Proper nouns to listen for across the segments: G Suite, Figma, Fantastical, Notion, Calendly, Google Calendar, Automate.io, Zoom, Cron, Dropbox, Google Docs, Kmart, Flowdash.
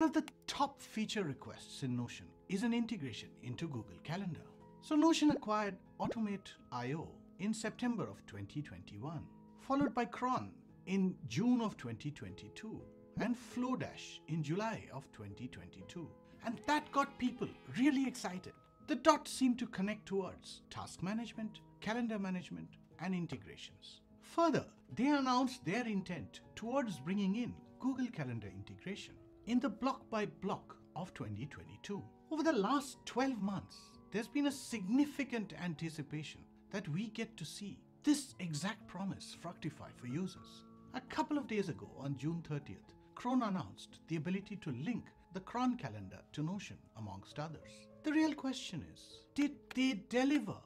One of the top feature requests in Notion is an integration into Google Calendar. So Notion acquired Automate.io in September of 2021, followed by Cron in June of 2022 and Flowdash in July of 2022. And that got people really excited. The dots seem to connect towards task management, calendar management, and integrations. Further, they announced their intent towards bringing in Google Calendar integration in the block by block of 2022. Over the last 12 months, there's been a significant anticipation that we get to see this exact promise fructify for users. A couple of days ago on June 30th, Cron announced the ability to link the Cron calendar to Notion, amongst others. The real question is, did they deliver?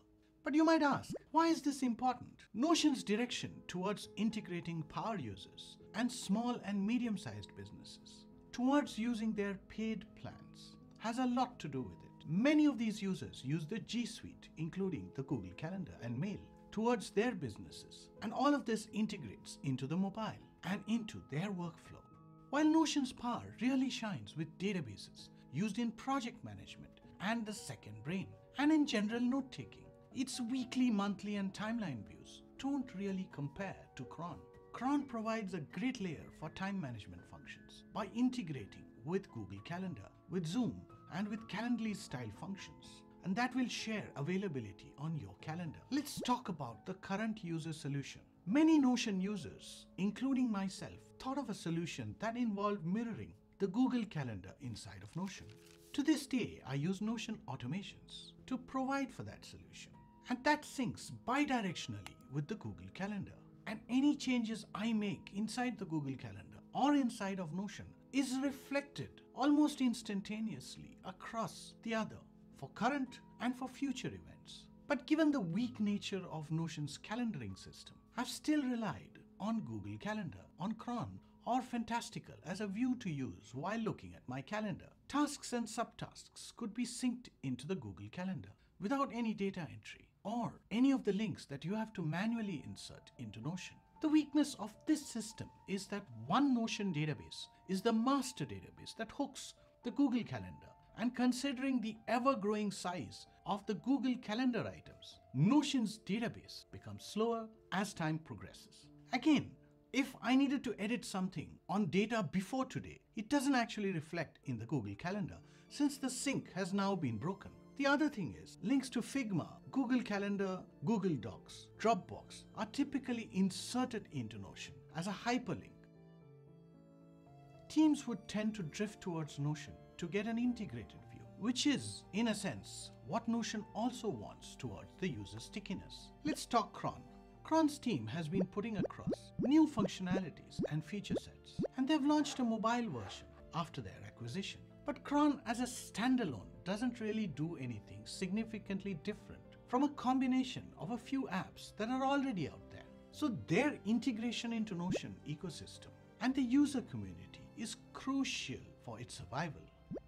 But you might ask, why is this important? Notion's direction towards integrating power users and small and medium-sized businesses towards using their paid plans has a lot to do with it. Many of these users use the G Suite, including the Google Calendar and Mail, towards their businesses. And all of this integrates into the mobile and into their workflow. While Notion's power really shines with databases used in project management and the second brain, and in general note-taking, its weekly, monthly, and timeline views don't really compare to Cron. Cron provides a great layer for time management functions by integrating with Google Calendar, with Zoom, and with Calendly style functions. And that will share availability on your calendar. Let's talk about the current user solution. Many Notion users, including myself, thought of a solution that involved mirroring the Google Calendar inside of Notion. To this day, I use Notion automations to provide for that solution. And that syncs bidirectionally with the Google Calendar. And any changes I make inside the Google Calendar or inside of Notion is reflected almost instantaneously across the other for current and for future events. But given the weak nature of Notion's calendaring system, I've still relied on Google Calendar, on Cron, or Fantastical as a view to use while looking at my calendar. Tasks and subtasks could be synced into the Google Calendar without any data entry or any of the links that you have to manually insert into Notion. The weakness of this system is that one Notion database is the master database that hooks the Google Calendar. And considering the ever-growing size of the Google Calendar items, Notion's database becomes slower as time progresses. Again, if I needed to edit something on data before today, it doesn't actually reflect in the Google Calendar since the sync has now been broken. The other thing is, links to Figma, Google Calendar, Google Docs, Dropbox are typically inserted into Notion as a hyperlink. Teams would tend to drift towards Notion to get an integrated view, which is, in a sense, what Notion also wants towards the user stickiness. Let's talk Cron. Cron's team has been putting across new functionalities and feature sets, and they've launched a mobile version after their acquisition. But Cron as a standalone doesn't really do anything significantly different from a combination of a few apps that are already out there. So their integration into Notion ecosystem and the user community is crucial for its survival.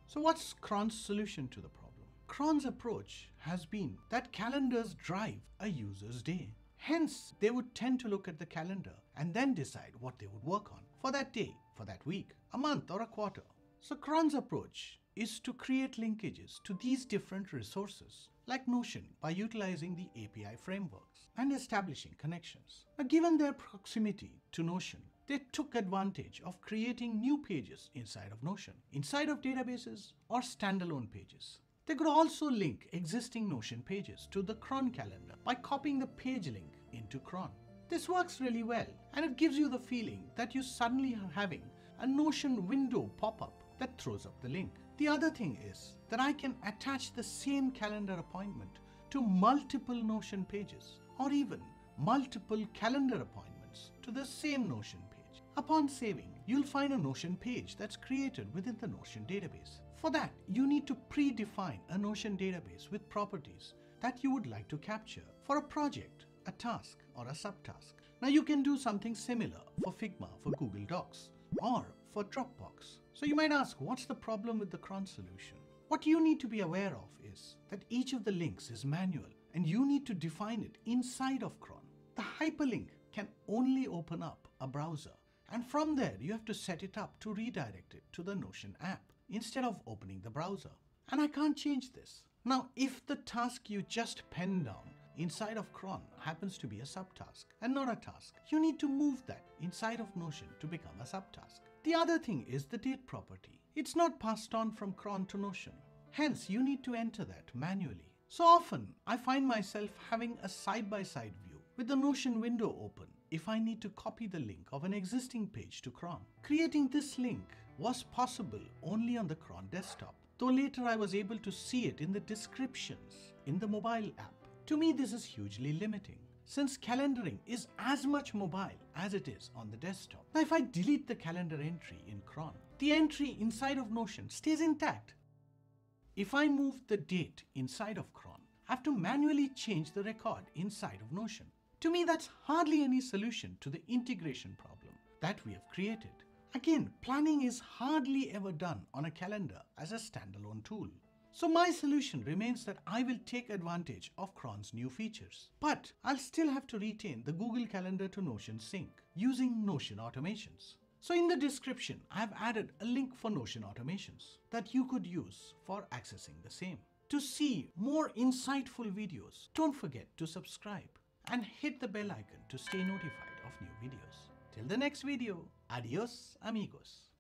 So what's Cron's solution to the problem? Cron's approach has been that calendars drive a user's day. Hence, they would tend to look at the calendar and then decide what they would work on for that day, for that week, a month or a quarter. So Cron's approach is to create linkages to these different resources like Notion by utilizing the API frameworks and establishing connections. Now, given their proximity to Notion, they took advantage of creating new pages inside of Notion, inside of databases or standalone pages. They could also link existing Notion pages to the Cron calendar by copying the page link into Cron. This works really well, and it gives you the feeling that you suddenly are having a Notion window pop-up that throws up the link. The other thing is that I can attach the same calendar appointment to multiple Notion pages or even multiple calendar appointments to the same Notion page. Upon saving, you'll find a Notion page that's created within the Notion database. For that, you need to predefine a Notion database with properties that you would like to capture for a project, a task, or a subtask. Now you can do something similar for Figma, for Google Docs, or for Dropbox. So you might ask, what's the problem with the Cron solution? What you need to be aware of is that each of the links is manual and you need to define it inside of Cron. The hyperlink can only open up a browser. And from there, you have to set it up to redirect it to the Notion app. instead of opening the browser. And I can't change this. Now, if the task you just penned down inside of Cron happens to be a subtask and not a task, you need to move that inside of Notion to become a subtask. The other thing is the date property. It's not passed on from Cron to Notion. Hence, you need to enter that manually. So often, I find myself having a side-by-side view with the Notion window open if I need to copy the link of an existing page to Cron. Creating this link was possible only on the Cron desktop, though later I was able to see it in the descriptions in the mobile app. To me, this is hugely limiting, since calendaring is as much mobile as it is on the desktop. Now, if I delete the calendar entry in Cron, the entry inside of Notion stays intact. If I move the date inside of Cron, I have to manually change the record inside of Notion. To me, that's hardly any solution to the integration problem that we have created. Again, planning is hardly ever done on a calendar as a standalone tool. So my solution remains that I will take advantage of Cron's new features, but I'll still have to retain the Google Calendar to Notion sync using Notion automations. So in the description, I've added a link for Notion automations that you could use for accessing the same. To see more insightful videos, don't forget to subscribe and hit the bell icon to stay notified of new videos. Till the next video, adios amigos.